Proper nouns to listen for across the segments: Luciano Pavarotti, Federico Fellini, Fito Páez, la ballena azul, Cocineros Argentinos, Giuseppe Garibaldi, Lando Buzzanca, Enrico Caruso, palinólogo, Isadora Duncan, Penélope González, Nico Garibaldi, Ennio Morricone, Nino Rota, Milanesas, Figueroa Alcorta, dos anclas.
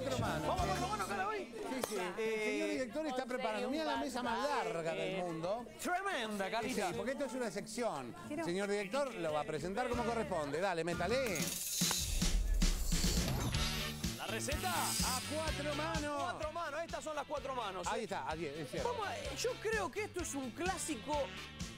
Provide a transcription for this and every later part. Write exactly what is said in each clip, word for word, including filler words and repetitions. cuatro manos. Vamos, vamos, vamos, cara, hoy. Sí, sí. Eh, el señor director está preparando. Mira la mesa más larga del mundo. Tremenda, Carita. Sí, porque esto es una sección. El señor director lo va a presentar como corresponde. Dale, métale. La receta a cuatro manos. Cuatro manos, estas son las cuatro manos. Ahí eh. está, ahí es cierto. Vamos, yo creo que esto es un clásico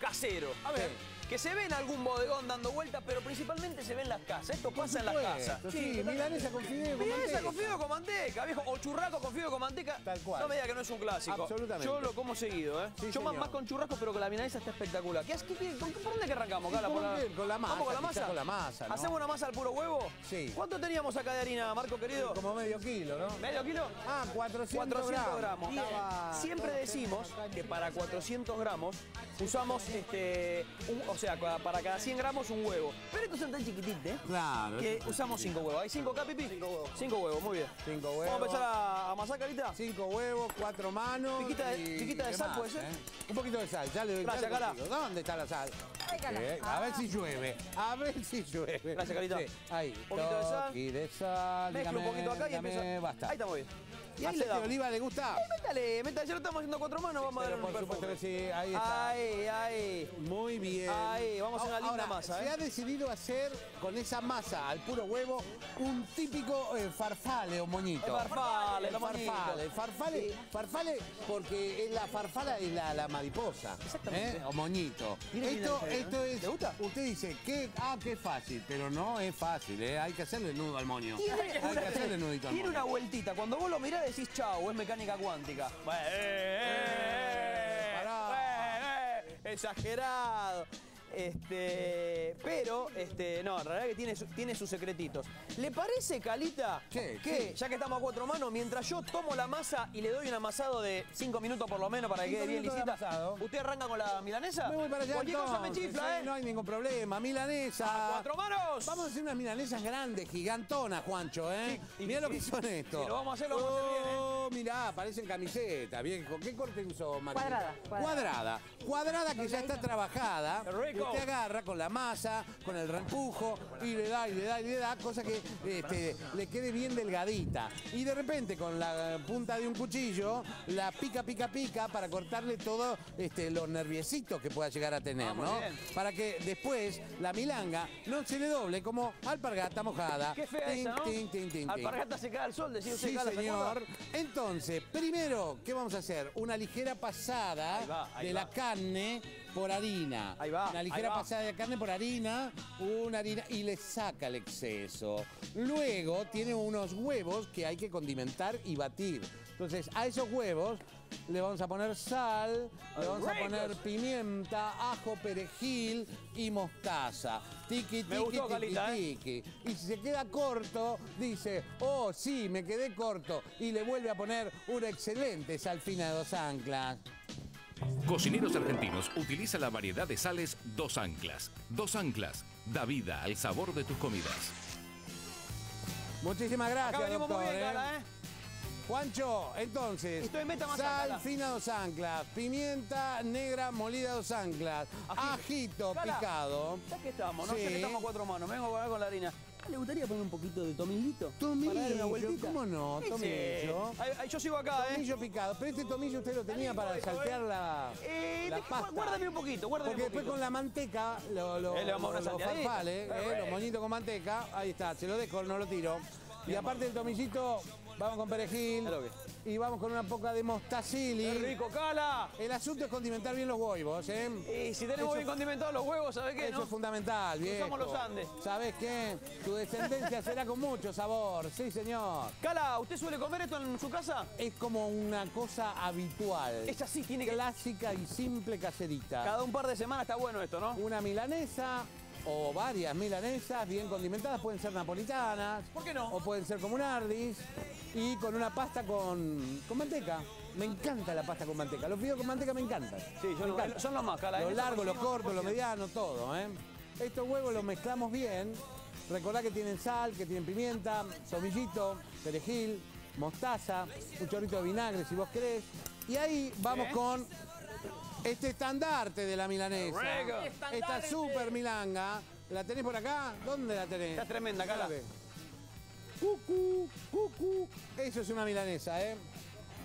casero. A ver. Sí. Que se ve en algún bodegón dando vueltas, pero principalmente se ve en las casas. Esto pasa en las casas. Sí, sí, milanesa con fideo con manteca. Milanesa con fideo con manteca, viejo. O churrasco con fideo con manteca. Tal cual. No me diga que no es un clásico. Absolutamente. Yo lo como seguido, ¿eh? Sí, Yo más, más con churrasco, pero que la milanesa está espectacular. ¿Qué, qué, qué, ¿Por dónde que arrancamos, Cala? Sí, por ¿Con la masa? ¿Vamos con la masa? Con la masa, ¿no? ¿Hacemos una masa al puro huevo? Sí. ¿Cuánto teníamos acá de harina, Marco, querido? Como medio kilo, ¿no? ¿Medio kilo? Ah, cuatrocientos gramos. cuatrocientos gramos. Siempre decimos que para cuatrocientos gramos usamos este... Un, o sea, para cada cien gramos un huevo. Pero estos son tan chiquititos, ¿eh? Claro. Que usamos cinco huevos. ¿Hay cinco acá, Pipi? cinco huevos. cinco huevos, muy bien. cinco huevos. Vamos a empezar a amasar, Carita. cinco huevos, cuatro manos. Chiquita, y... chiquita de sal, más, ¿puede ser? ¿Eh? Un poquito de sal, ya le doy. Gracias, Carita. ¿Dónde está la sal? Ay, eh, a ver si llueve. A ver si llueve. Gracias, Carita. Sí, ahí. Un poquito de sal. Y de sal. Mezcla un poquito acá dígame, y empieza. Basta. Ahí está muy bien. ¿Y aceite de oliva le gusta? Ay, métale, métale, ya lo estamos haciendo cuatro manos, vamos a darle un perfume. Sí, ahí está. Ahí, ahí. Muy bien. Ahí, vamos a una linda masa. Se eh. ha decidido hacer con esa masa al puro huevo un típico eh, farfale o moñito. El farfale, el farfale, farfale, farfale, sí. farfale, porque la farfala es la, la mariposa. Exactamente. ¿Eh? O moñito. Mira, esto, mira, esto es. ¿Te gusta? Usted dice que ah, que es fácil, pero no es fácil, ¿eh? Hay que hacerle nudo al moño. Tiene, hay una, que hacerle nudito al moño. Tiene una vueltita. Cuando vos lo mirás, decís chau, es mecánica cuántica. Eh, eh, eh, eh, eh, exagerado. Este, pero, este, no, en realidad que tiene, tiene sus secretitos. ¿Le parece, Calita, sí, que sí. ya que estamos a cuatro manos, mientras yo tomo la masa y le doy un amasado de cinco minutos por lo menos para que quede bien lisita, usted arranca con la milanesa? Me voy para allá. Cualquier cosa me chifla, ¿eh? No hay ningún problema. Milanesa. ¡A cuatro manos! Vamos a hacer unas milanesas grandes, gigantonas, Juancho, ¿eh? Sí, mirá sí, lo que son esto. Sí, lo vamos a hacer, lo vamos a hacer bien, ¿eh? Mirá, parecen camisetas, viejo. ¿Qué corte usó, María? Cuadrada, cuadrada. Cuadrada. Cuadrada que ya está trabajada. Rico. Usted agarra con la masa, con el rempujo, y le da, y le da, y le da, cosa que este, le quede bien delgadita. Y de repente, con la punta de un cuchillo, la pica, pica, pica, para cortarle todos este, los nerviecitos que pueda llegar a tener, ¿no? Para que después la milanga no se le doble como alpargata mojada. Qué fea esa, ¿no? Tin, tin, tin, alpargata se cae al sol, decía usted. Sí, señor. Entonces, primero, ¿qué vamos a hacer? Una ligera pasada ahí va, ahí de va. la carne por harina. Ahí va. Una ligera pasada de carne por harina, una harina, y le saca el exceso. Luego tiene unos huevos que hay que condimentar y batir. Entonces, a esos huevos le vamos a poner sal, le vamos a poner pimienta, ajo, perejil y mostaza. Tiki, tiki, gustó, tiki, Calita, tiki. ¿Eh? Y si se queda corto, dice, oh, sí, me quedé corto. Y le vuelve a poner una excelente salfina de dos anclas. Cocineros Argentinos utiliza la variedad de sales Dos Anclas. Dos Anclas da vida al sabor de tus comidas. Muchísimas gracias, acá venimos doctor, muy bien, ¿eh? Cara, ¿eh? Juancho, entonces, estoy meta más sal acá, fina Dos Anclas, pimienta negra molida Dos Anclas, ajito, ajito picado. Ya que estamos, no sé, sí. que estamos a cuatro manos, vengo a jugar con la harina. ¿Le gustaría poner un poquito de tomillito? Tomillo, para darle una vueltita. ¿Cómo no? Tomillo. Ay, ay, yo sigo acá, tomillo ¿eh? Tomillo picado. Pero este tomillo usted lo tenía para saltear la, eh, la pasta. Guárdame un poquito, guárdame Porque un poquito. Porque después con la manteca, lo, lo, eh, lo, lo farfales, eh, los moñitos con manteca, ahí está, se lo dejo, no lo tiro. Y aparte del tomillito, vamos con perejil y vamos con una poca de mostacilli. ¡Qué rico, Cala! El asunto es condimentar bien los huevos, ¿eh? Y si tenemos eso, bien condimentados los huevos, ¿sabés qué? Eso ¿no? es fundamental, bien. Somos los Andes. ¿Sabés qué? Tu descendencia será con mucho sabor, sí, señor. Cala, ¿usted suele comer esto en su casa? Es como una cosa habitual. Es así, tiene que... Clásica y simple caserita. Cada un par de semanas está bueno esto, ¿no? Una milanesa... o varias milanesas bien condimentadas, pueden ser napolitanas. ¿Por qué no? O pueden ser como un ardis. Y con una pasta con, con manteca. Me encanta la pasta con manteca. Los fideos con manteca me encantan. Sí, yo me lo, encanta. Son los más caros. Los largos, los cortos, los medianos, todo, ¿eh? Estos huevos sí. los mezclamos bien. Recordá que tienen sal, que tienen pimienta, tomillito, perejil, mostaza, un chorrito de vinagre si vos querés. Y ahí vamos ¿Eh? con... este estandarte de la milanesa, ¡Rega! Esta super milanga, ¿la tenés por acá? ¿Dónde la tenés? Está tremenda, Cala. Cucu, cucu. Eso es una milanesa, ¿eh?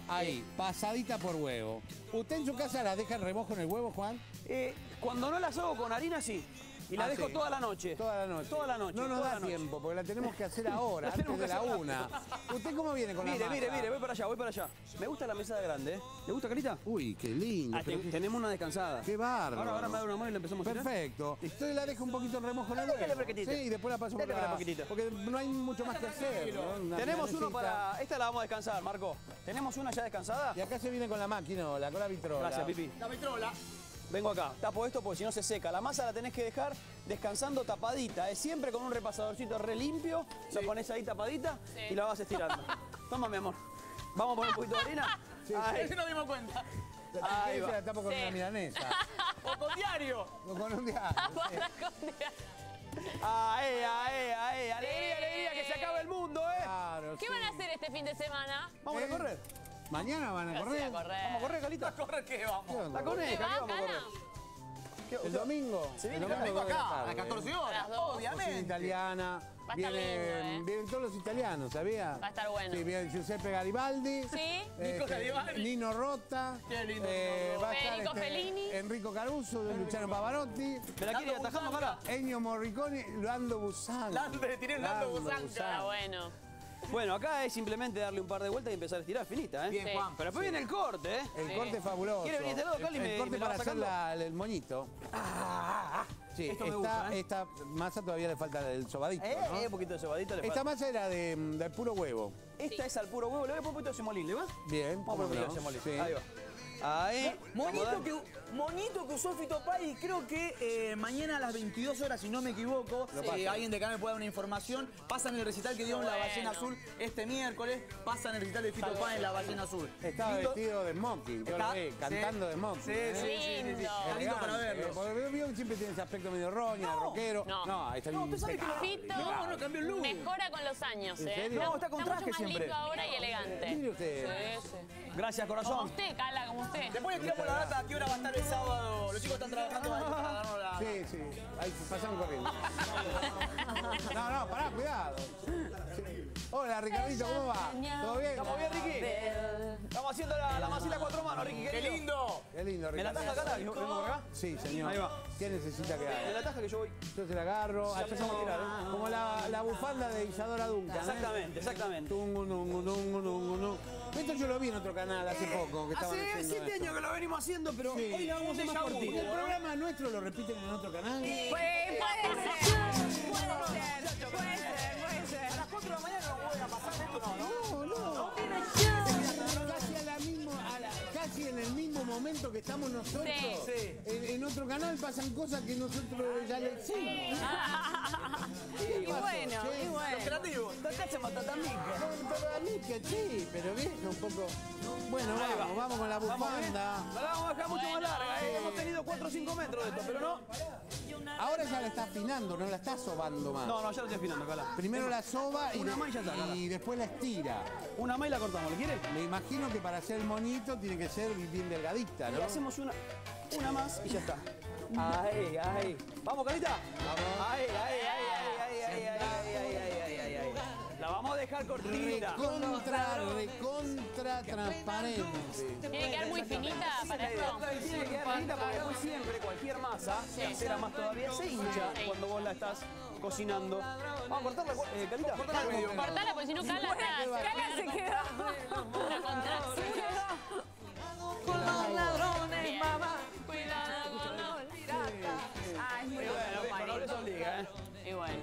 Ahí, pasadita por huevo. ¿Usted en su casa la deja en remojo en el huevo, Juan? Eh, cuando no las hago con harina, sí. Y la ah, dejo sí. toda la noche. Toda la noche. Toda la noche. No nos da tiempo, porque la tenemos que hacer ahora, antes de la una. ¿Usted cómo viene con la masa? Mire, mire, mire, voy para allá, voy para allá. Me gusta la mesada grande, ¿eh? ¿Le gusta, Carita? Uy, qué lindo. Ah, te, tenemos una descansada. Qué bárbaro. Ahora, ahora me da una mano y la empezamos a hacer. Perfecto. Entonces la dejo un poquito en remojo en el huevo. Sí, y después la paso por la... Porque no hay mucho más que hacer. ¿No? Tenemos uno para... Esta la vamos a descansar, Marco. Tenemos una ya descansada. Y acá se viene con la máquina, o la, con la vitrola. Gracias, Pipi. La vitrola. Vengo acá, tapo esto porque si no se seca. La masa la tenés que dejar descansando tapadita, ¿eh? Siempre con un repasadorcito re limpio, sí. Lo ponés ahí tapadita sí. Y la vas estirando. Toma, mi amor. Vamos a poner un poquito de harina. Sí, ahí sí. Nos dimos cuenta. Ahí va. La tapo con sí. Una milanesa. O con diario. O con un diario. Sí. ¡Ae, ae, ae! ¡Alegría, alegría! ¡Que se acaba el mundo, eh! Claro, ¿Qué sí. van a hacer este fin de semana? Vamos ¿Eh? a correr. Mañana van a correr. a correr. Vamos a correr, Calita. ¿A correr qué vamos? La correr, Calita, vamos a correr. El domingo. Se viene el domingo acá, a las catorce horas, obviamente. Italiana. Va a estar lindo, ¿eh? Vienen todos los italianos, ¿sabía? Va a estar bueno. Sí, viene Giuseppe Garibaldi. Sí. Nico Garibaldi. Nino Rota. Qué lindo. Federico Fellini. Enrico Caruso, Luciano Pavarotti. ¿De la quiere atajamos para? Ennio Morricone, Lando Buzzanca. Tiene Lando Buzzanca. Bueno. Bueno, acá es simplemente darle un par de vueltas y empezar a estirar finita, ¿eh? Bien, Juan. Pero después sí. Viene el corte, ¿eh? El sí. corte fabuloso. ¿Quiere venir de lado, Cali? El, el me, corte me para hacer la, el moñito. Ah, ah, ah. Sí, esto esta, me gusta, ¿eh? Esta masa todavía le falta el sobadito, eh, ¿no? Eh, un poquito de sobadito le falta. Esta masa era de, de puro huevo. Esta sí. Es al puro huevo. Le voy a poner un poquito de semolín, ¿le va? Bien. Vamos a poner un poquito de semolín. Sí. Ahí va. Ahí. Monito que, monito que usó Fito Páez y creo que eh, mañana a las veintidós horas, si no me equivoco, eh, alguien de acá me puede dar una información. Pasan el recital que dio en La Ballena Azul este miércoles. Pasan el recital de Fito Páez en La Ballena Azul. Estaba Fito... vestido de Monkey, yo lo vi, cantando sí. de Monkey. Sí, ¿eh? sí, sí, sí, sí, sí. Está lindo para verlo. Porque veo que siempre tiene ese aspecto medio roña, no. rockero. No, no está bien. No, tú sabes que Fito no, no, cambió el look. Mejora con los años, ¿eh? No, está con traje siempre. Está mucho más lindo ahora y elegante. Mire usted. Gracias, corazón. Como usted, Cala, como usted. Después le tiramos la data, ¿a qué hora va a estar el sábado? Los chicos están trabajando para darnos la... Sí, sí. Ahí pasaron corriendo. No, no, pará, cuidado. Hola, Ricardito, ¿cómo va? ¿Todo bien? ¿Estamos bien, Ricky? Estamos haciendo la, la masita a cuatro manos, Ricky. ¡Qué lindo! ¡Qué lindo, Ricky! ¿Me la taja acá? ¿Yo vengo acá? Sí, señor. Ahí va. ¿Qué necesita que haga? Me la taja que yo voy. Yo se la agarro. Ya empezamos a tirar, ¿eh? Como la, la bufanda de Isadora Duncan. Exactamente, exactamente. Tungu, tungu, tungu, tungu, tungu. Esto yo lo vi en otro canal hace poco. Que hace siete años que lo venimos haciendo, pero sí, hoy lo vamos a hacer más cortito. ¿El programa nuestro lo repiten en otro canal? Sí. Puede ser, puede ser, puede ser, puede ser. A las cuatro de la mañana no voy a pasar esto, ¿no? No, no. No tiene show. Casi, a la misma, a la, casi en el mismo momento que estamos nosotros, sí. Sí. En, en otro canal pasan cosas que nosotros ya le hicimos. Y bueno, y bueno. Los creativos. Cacha matatanica. Sí, pero viejo, un poco... Bueno, vamos, vamos con la bufanda. La vamos a dejar mucho más larga, ¿eh? Hemos tenido cuatro o cinco metros de esto, pero no... Ahora ya la está afinando, no la está sobando más. No, no, ya la estoy afinando, Cala. Primero la soba y, una de, ya está, y después la estira. Una más y la cortamos, ¿lo quieres? Me imagino que para hacer el monito tiene que ser bien delgadita, ¿no? Le hacemos una, una más y ya está. Ahí, ahí. Vamos, Calita. Vamos. Ahí, ahí, ahí, ahí, ahí, ahí, ahí, ahí, ahí. La vamos a dejar cortita. Recontra, recontra transparente. Tiene que quedar muy finita para esto. Tiene que quedar finita porque muy siempre cualquier masa, sí, casera más todavía, se hincha sí. Cuando vos la estás cocinando. Vamos a cortarla, eh, Calita. Cortala, cortala porque si no Cala, Cala se queda. Una contracción. Con los ladrones, mamá. Cuidado con los piratas. Ay, muy bueno, no les obliga, ¿eh? Y bueno.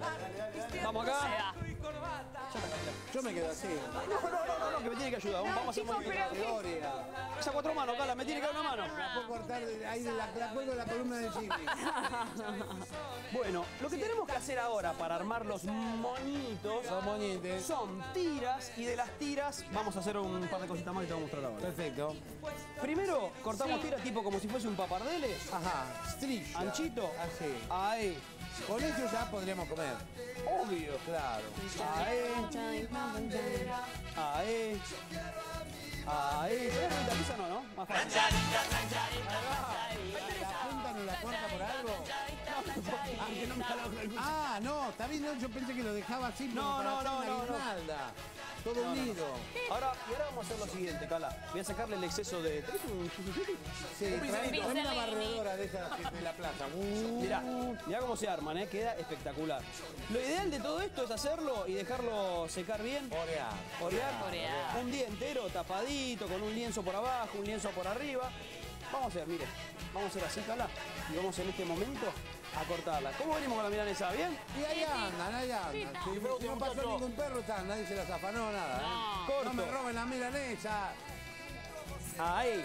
Vamos acá. Yo me quedo así. No, no, no, no, no, que me tiene que ayudar. Vamos a hacer un poquito de esa cuatro manos, Cala, me tiene que dar una mano. La puedo cortar, ahí la, la cuelgo la columna de Jimmy. Bueno, lo que tenemos que hacer ahora para armar los monitos los son tiras y de las tiras vamos a hacer un par de cositas más que te voy a mostrar ahora. Perfecto. Primero cortamos tiras tipo como si fuese un papardele. Ajá. Strich. Anchito. Así. Ahí. Con eso ya podríamos comer. Obvio. Claro. Ahí. Ahí. Ahí. La pizza no, ¿no? Más fácil. ¿La punta no la corta por algo? Ah, que no me ha dado el... ah, no, está bien, no, yo pensé que lo dejaba así. No, no, no, no, no. Todo no, unido. No. Ahora, y ahora vamos a hacer lo siguiente, Cala. Voy a sacarle el exceso de... ¿Tenés un... Sí, un pincelito? Una barredora de esa de la plaza. Uh. Mirá, mirá cómo se arman, ¿eh? Queda espectacular. Lo ideal de todo esto es hacerlo y dejarlo secar bien. Orear. Orear. Orear. Un día entero tapadito, con un lienzo por abajo, un lienzo por arriba. Vamos a hacer, miren. Vamos a hacer así, Cala. Y vamos en este momento... a cortarla. ¿Cómo venimos con la milanesa? ¿Bien? Y ahí andan, ahí andan. Si no, si no pasó ningún perro, están, nadie se las afanó, nada. No, ¿eh? Corto. No me roben la milanesa. Ahí, ahí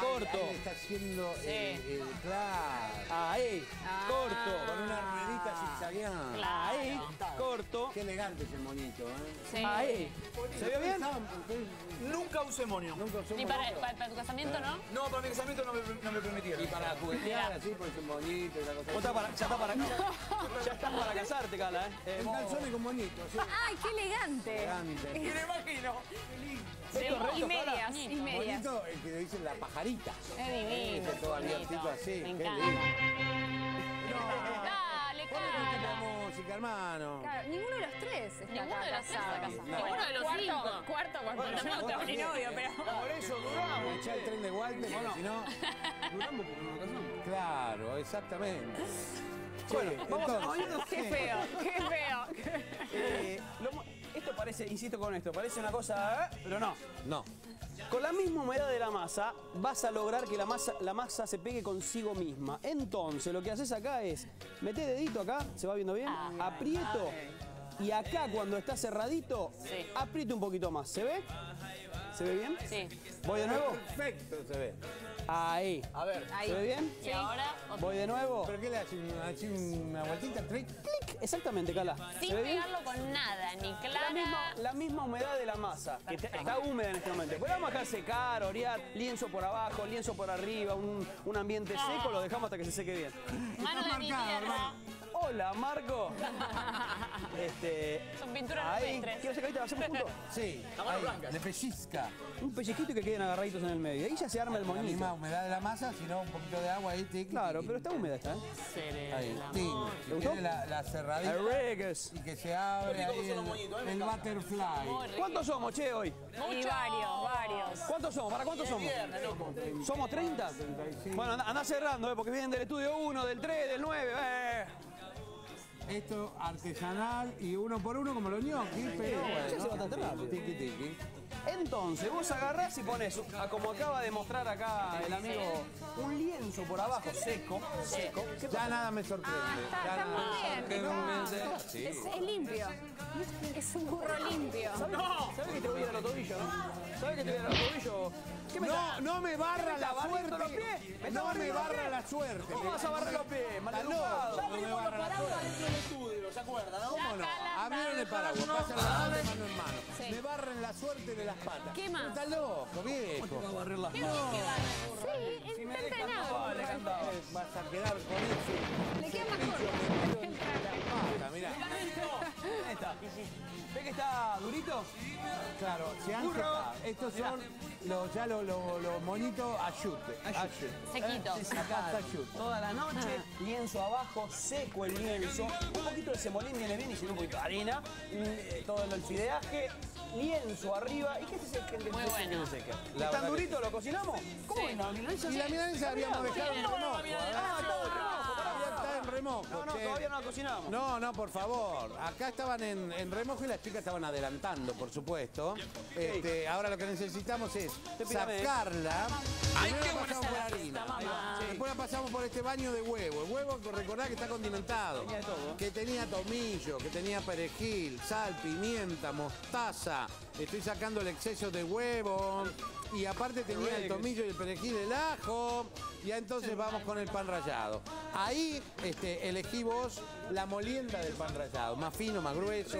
corto. Ahí está haciendo sí. el, el claro. Ahí, ah, corto. Con una ruedita zigzagueada. Claro. Ahí, corto. Qué elegante ese monito, ¿eh? Sí. Ahí. ¿Se vio bien? Nunca usé monio. Nunca usé ¿Y para, para, para tu casamiento, no? No, para mi casamiento no me, no me permitieron. Y para juguetear así, porque es un bonito y la cosa. Está para, ya está para, no. ya está para casarte, Cala, ¿eh? eh un calzón con bonito. ¿Sí? ¡Ay, qué elegante! Elegante. Me imagino. Sí, y medias, y medias. Bonito el que le dicen la pajarita. Es divino. Es todo abiertito así. Me encanta. Música, hermano. Claro, ninguno de los tres está Ninguno acá, de los tres está casado. No. Ninguno de los cuarto, cinco. Cuarto, cuarto. Bueno, no, no, no, novio, pero... Por eso duramos. Echá el tren de Walter, porque si no... Duramos porque nos casamos. Claro, exactamente. Bueno, sí, vamos entonces, a... Qué feo, qué feo. eh, lo, esto parece, insisto con esto, parece una cosa... Pero no. No. Con la misma humedad de la masa, vas a lograr que la masa, la masa se pegue consigo misma. Entonces, lo que haces acá es, metés dedito acá, ¿se va viendo bien? Ah, aprieto. Ah, y acá, cuando está cerradito, sí. aprieto un poquito más. ¿Se ve? ¿Se ve bien? Sí. ¿Voy de nuevo? Perfecto, se ve. Ahí. A ver. Ahí. ¿Se ve bien? Sí. Y ahora... ¿Voy de nuevo? ¿Pero qué le haces? ¿Una vueltita? ¿Clic? Exactamente, Cala. Sin pegarlo con nada, ni clara. La misma, la misma humedad de la masa, que está, está húmeda en este momento. Pero vamos acá a secar, orear, lienzo por abajo, lienzo por arriba, un, un ambiente ah. seco, lo dejamos hasta que se seque bien. Mano está de marcado, hermano. Hola, Marco. este, Son pinturas ahí. ¿Quieres sacar ahorita? ¿Hacemos juntos? Sí. La mano blanca. Le pellizca. Un pellizquito y que queden agarraditos en el medio. Ahí ya se arma el monito. La misma humedad de la masa, sino un poquito de agua ahí. Tic, claro, tic, pero está húmeda esta, ¿eh? Ahí. ¿Te gustó? La, la cerradita. Y que se abre ahí el, el butterfly. ¿Cuántos somos, che, hoy? Y varios, varios. ¿Cuántos somos? ¿Para cuántos somos? ¿Somos treinta? Bueno, andá, andá cerrando, ¿eh? Porque vienen del estudio uno, del tres, del nueve. Eh. Esto artesanal y uno por uno como los ñoquis, pero bueno. Tiki, tiki. Entonces, vos agarrás y ponés, como acaba de mostrar acá el amigo, un lienzo por abajo seco, seco. Ya nada me sorprende. Ah, está, está muy bien. Es, es limpio. Es un burro limpio. ¿Sabés, no. ¿Sabés que te voy a dar los tobillos? ¿Sabés que te voy a dar los tobillos? No, no me barra la suerte. No me barra la suerte. ¿Cómo vas a barrar los pies? Maleducado. No me barra la suerte. ¿Se acuerdan? ¿Cómo no? A mí no le paramos. Pasan la mano en mano. Me barran la suerte de las patas. ¿Qué más? Está loco, viejo. ¿Cómo te va a barrer las manos? Sí, si me dejan, no. Vas a quedar con eso. Le queda más corto. Mata, mirá. Ahí está. ¿Ves que está durito? Claro, se han cortado. Estos son... Los, ya los lo, lo monitos ayute, ayute. Sequito. Eh, Toda la noche, lienzo abajo, seco el lienzo. Un poquito de semolín viene bien y si no un poquito de harina. Todo el fideaje, lienzo arriba. ¿Y qué se seca? Muy bueno. ¿Tan durito lo cocinamos? ¿Cómo? Y la milanesa habíamos dejado en remojo. Ah, está en remojo. No, no, todavía no la cocinamos. No, no, por favor. Acá estaban en, en remojo y las chicas estaban adelantando, por supuesto. Este, ahora lo que necesitamos es sacarla, primero la pasamos por harina, después la pasamos por este baño de huevo. El huevo, recordá que está condimentado, que tenía tomillo, que tenía perejil, sal, pimienta, mostaza. Estoy sacando el exceso de huevo y aparte tenía el tomillo y el perejil, el ajo. Y entonces vamos con el pan rallado. Ahí este, elegí vos la molienda del pan rallado. Más fino, más grueso.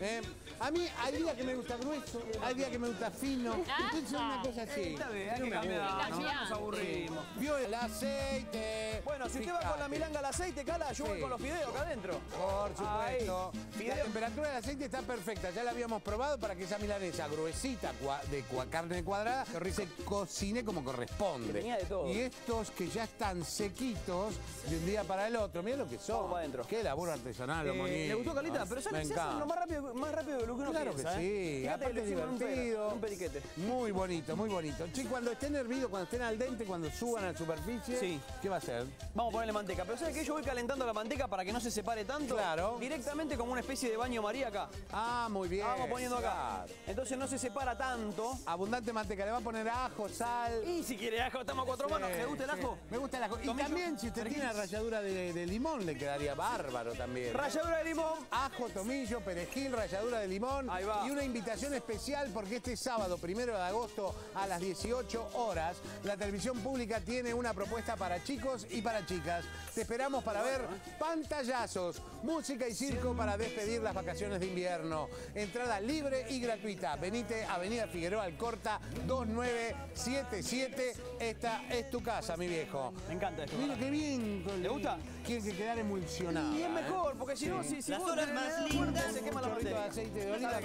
¿Eh? A mí hay días que me gusta grueso, hay días que me gusta fino. Entonces es una cosa así. Nos aburrimos. Vio el aceite. Bueno, si usted va con la milanga al aceite, Cala, yo voy con los fideos acá adentro. Por supuesto. La temperatura del aceite está perfecta. Ya la habíamos probado para que esa milanesa gruesita de carne cuadrada se cocine como corresponde. Tenía de todo. Y estos que ya están sequitos de un día para el otro. Mirá lo que son. Qué laburo artesanal, los monitos. ¿Le gustó, Calita? Pero son excesos más rápido, más rápido de lo que uno piensa. Claro que sí. Aparte es divertido. Un periquete. Muy bonito, muy bonito. Che, cuando estén hervidos, cuando estén al dente, cuando suban a la superficie, sí. ¿Qué va a hacer? Vamos a ponerle manteca. Pero ¿sabes qué? Yo voy calentando la manteca para que no se separe tanto. Claro. Directamente como una especie de baño María acá. Ah, muy bien. Vamos poniendo acá. Entonces no se separa tanto. Abundante manteca. Le va a poner ajo, sal. Y si quiere ajo, estamos a cuatro manos. ¿Le gusta el ajo? Me gusta el ajo. Y también si usted tiene ralladura de, de limón, le quedaría bárbaro también. Ralladura de limón. Ajo, tomillo, perejil, ralladura de limón. Ahí va. Y una invitación especial porque este sábado, primero de agosto, a las dieciocho horas, la televisión pública tiene una propuesta para chicos y para chicas. Te esperamos para ver pantallazos, música y circo para despedir las vacaciones de invierno. Entrada libre y gratuita. Venite a Avenida Figueroa Alcorta, dos nueve siete siete. Esta es tu casa, mi viejo. Me encanta esto. Mira qué bien. ¿Le gusta? Quieren que quedar emulsionado. Y es mejor, porque si no, si las horas más lindas se quema la hormiga de aceite de oliva.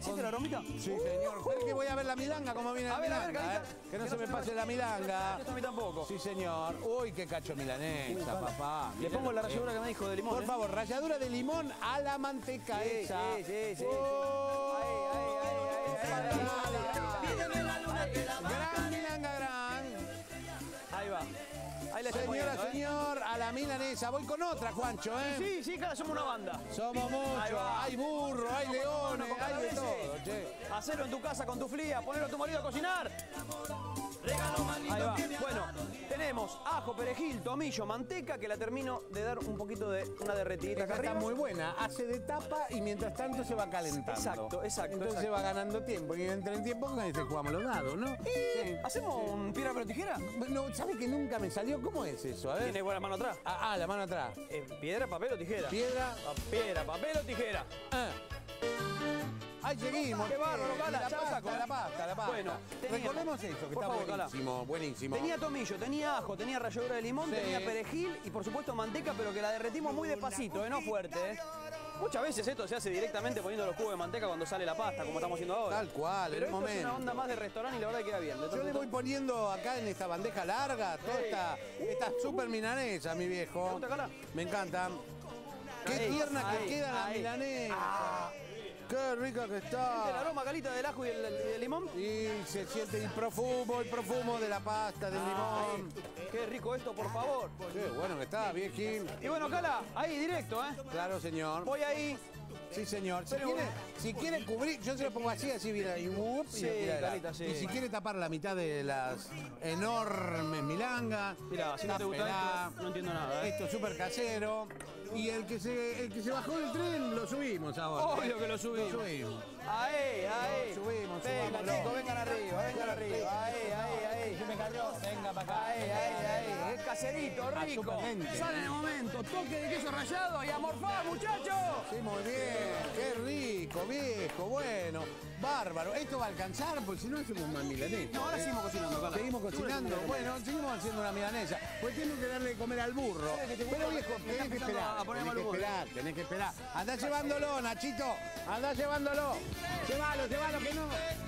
¿Siente la aromita? Sí, señor. ¿Sabes que voy a ver la milanga como viene la milanga? Que no se me pase la milanga. Esto a mí tampoco. Sí, señor. Uy, qué cacho milanesa, papá. Le pongo la ralladura que me dijo de limón. Por favor, ralladura de limón a la manteca esa. Sí, sí, sí. Gran milanga, gran. Ahí va. Ahí la señora, poniendo, ¿eh? Señor, a la milanesa. Voy con otra, Juancho, ¿eh? Sí, sí, claro, somos una banda. Somos muchos. Hay burro, hay leones, hay de todo, che. Hacelo en tu casa con tu fría, ponelo a tu marido a cocinar. Ahí va. Bueno, tenemos ajo, perejil, tomillo, manteca, que la termino de dar un poquito de una derretidita acá arriba. Está muy buena, hace de tapa y mientras tanto se va calentando. Exacto, exacto. Entonces se va ganando tiempo y entre el tiempo se jugamos los dados, ¿no? Sí. ¿Hacemos un piedra, pero tijera? No, ¿sabes que nunca me salió? ¿Cómo es eso? A ver. ¿Tiene buena mano atrás? Ah, ah, la mano atrás. Eh, ¿Piedra, papel o tijera? Piedra, piedra, papel o tijera. Ah. Ahí seguimos. Qué bárbaro, Cala. La pasta, la pasta, la pasta. Bueno, recordemos eso, que está buenísimo, buenísimo. Tenía tomillo, tenía ajo, tenía ralladura de limón, tenía perejil y por supuesto manteca, pero que la derretimos muy despacito, ¿eh? No fuerte, ¿eh? Muchas veces esto se hace directamente poniendo los cubos de manteca cuando sale la pasta, como estamos haciendo ahora. Tal cual, pero en un momento. Es una onda más de restaurante y la verdad que queda bien. Yo le voy poniendo acá en esta bandeja larga, toda esta, esta súper milanesa, mi viejo. ¿Te gusta, Cala? Me encanta. Qué tierna que queda la milanesa. ¡Qué rica que está! ¿Siente el aroma, Calita, del ajo y el, el limón? Sí, se siente el profumo, el profumo de la pasta, del ah, limón. Ahí. ¡Qué rico esto, por favor! ¡Qué bueno que está, viejín! Y bueno, Cala, ahí directo, ¿eh? Claro, señor. Voy ahí. Sí, señor. Si quiere, si quiere cubrir, yo se lo pongo así, así, mira, y up, sí, y, mira, Calita, sí. Y si quiere tapar la mitad de las enormes milangas. Mira, si no te gusta pelá, esto, no entiendo nada, ¿eh? Esto es súper casero. Y el que, se, el que se bajó del tren, lo subimos ahora. Obvio que lo subimos. Lo subimos. Ahí, ahí. Lo subimos, venga, subamos, chicos, vengan arriba, vengan arriba. Ahí, ahí, ahí. Yo me cargó, venga para acá. Ahí, ahí, ahí. Es caserito, rico. Sale en el momento. Toque de queso rallado y amorfá, muchachos. Sí, muy bien. Qué rico, viejo, bueno, bárbaro. Esto va a alcanzar, porque si no hacemos una milanesa. No, ahora ¿eh? seguimos cocinando, Cala. Seguimos cocinando, bueno, seguimos haciendo una milanesa. Pues tengo que darle de comer al burro. Pero viejo, tenés que esperar, a tenés que esperar, tenés que esperar. Andá llevándolo, Nachito, andá llevándolo. Llévalo, llévalo, que no.